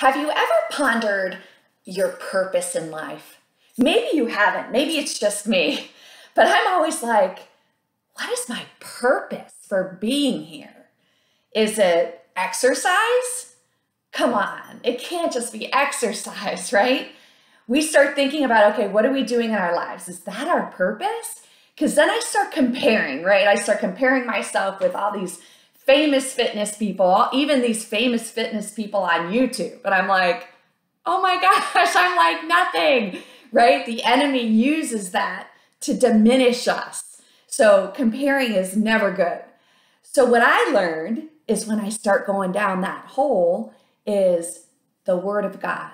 Have you ever pondered your purpose in life? Maybe you haven't. Maybe it's just me. But I'm always like, what is my purpose for being here? Is it exercise? Come on. It can't just be exercise, right? We start thinking about, okay, what are we doing in our lives? Is that our purpose? Because then I start comparing, right? I start comparing myself with all these famous fitness people, even these famous fitness people on YouTube. And I'm like, oh my gosh, I'm like nothing, right? The enemy uses that to diminish us. So comparing is never good. So what I learned is when I start going down that hole is the Word of God.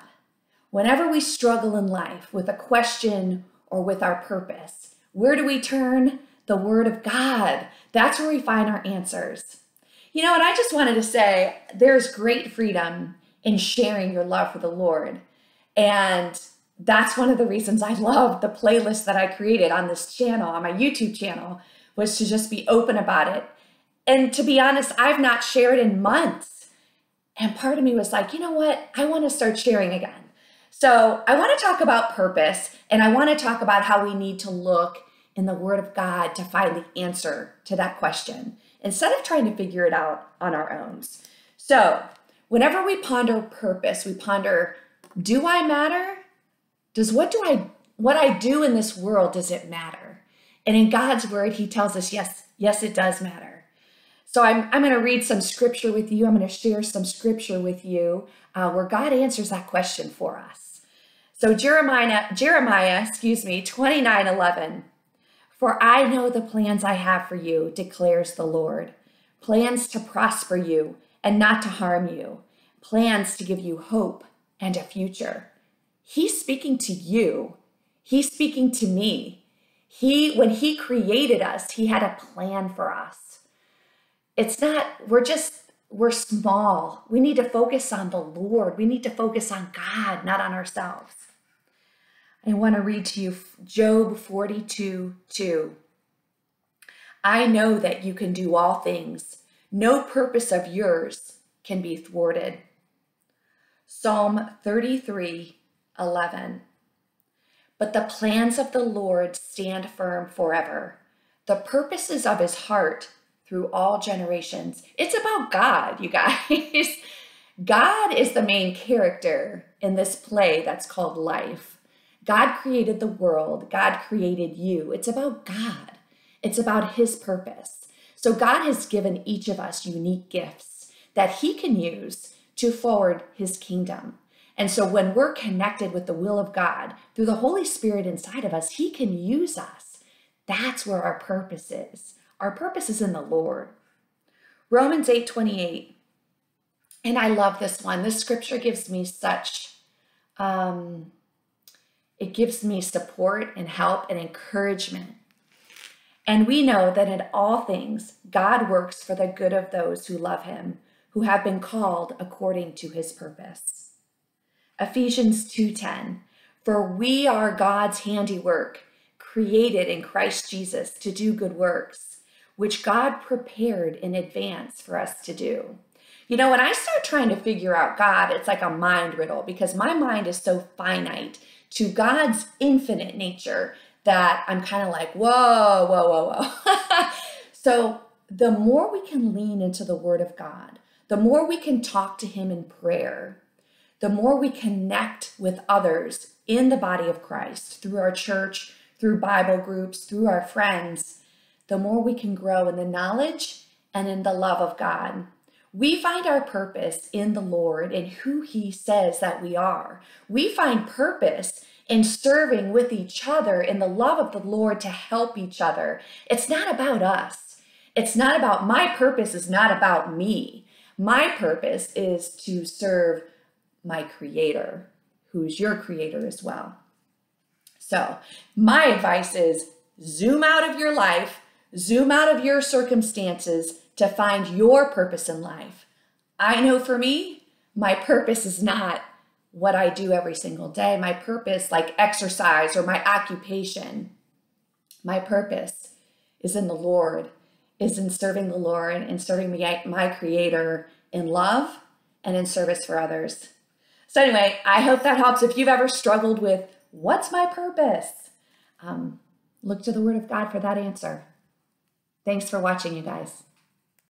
Whenever we struggle in life with a question or with our purpose, where do we turn? The Word of God. That's where we find our answers. You know, and I just wanted to say there's great freedom in sharing your love for the Lord. And that's one of the reasons I love the playlist that I created on this channel, on my YouTube channel, was to just be open about it. And to be honest, I've not shared in months. And part of me was like, you know what? I want to start sharing again. So I want to talk about purpose, and I want to talk about how we need to look in the Word of God to find the answer to that question instead of trying to figure it out on our own. So whenever we ponder purpose, we ponder, do I matter? Does what I do in this world, does it matter? And in God's Word, He tells us, yes, it does matter. So I'm going to read some scripture with you. I'm going to share some scripture with you where God answers that question for us. So Jeremiah 29:11. For I know the plans I have for you, declares the Lord, plans to prosper you and not to harm you, plans to give you hope and a future. He's speaking to you. He's speaking to me. When He created us, He had a plan for us. It's not, we're small. We need to focus on the Lord. We need to focus on God, not on ourselves. I want to read to you Job 42:2. I know that you can do all things. No purpose of yours can be thwarted. Psalm 33:11. But the plans of the Lord stand firm forever. The purposes of His heart through all generations. It's about God, you guys. God is the main character in this play that's called life. God created the world. God created you. It's about God. It's about His purpose. So God has given each of us unique gifts that He can use to forward His kingdom. And so when we're connected with the will of God through the Holy Spirit inside of us, He can use us. That's where our purpose is. Our purpose is in the Lord. Romans 8:28. And I love this one. This scripture gives me such... It gives me support and help and encouragement. And we know that in all things, God works for the good of those who love Him, who have been called according to His purpose. Ephesians 2:10, for we are God's handiwork, created in Christ Jesus to do good works, which God prepared in advance for us to do. You know, when I start trying to figure out God, it's like a mind riddle because my mind is so finite to God's infinite nature that I'm kind of like, whoa. So the more we can lean into the Word of God, the more we can talk to Him in prayer, the more we connect with others in the body of Christ through our church, through Bible groups, through our friends, the more we can grow in the knowledge and in the love of God. We find our purpose in the Lord and who He says that we are. We find purpose in serving with each other in the love of the Lord to help each other. It's not about us. It's not about, my purpose is not about me. My purpose is to serve my Creator, who's your Creator as well. So my advice is zoom out of your life, zoom out of your circumstances, to find your purpose in life. I know for me, my purpose is not what I do every single day. My purpose, like exercise or my occupation, my purpose is in the Lord, is in serving the Lord and serving my Creator in love and in service for others. So anyway, I hope that helps. If you've ever struggled with, what's my purpose? Look to the Word of God for that answer. Thanks for watching, you guys.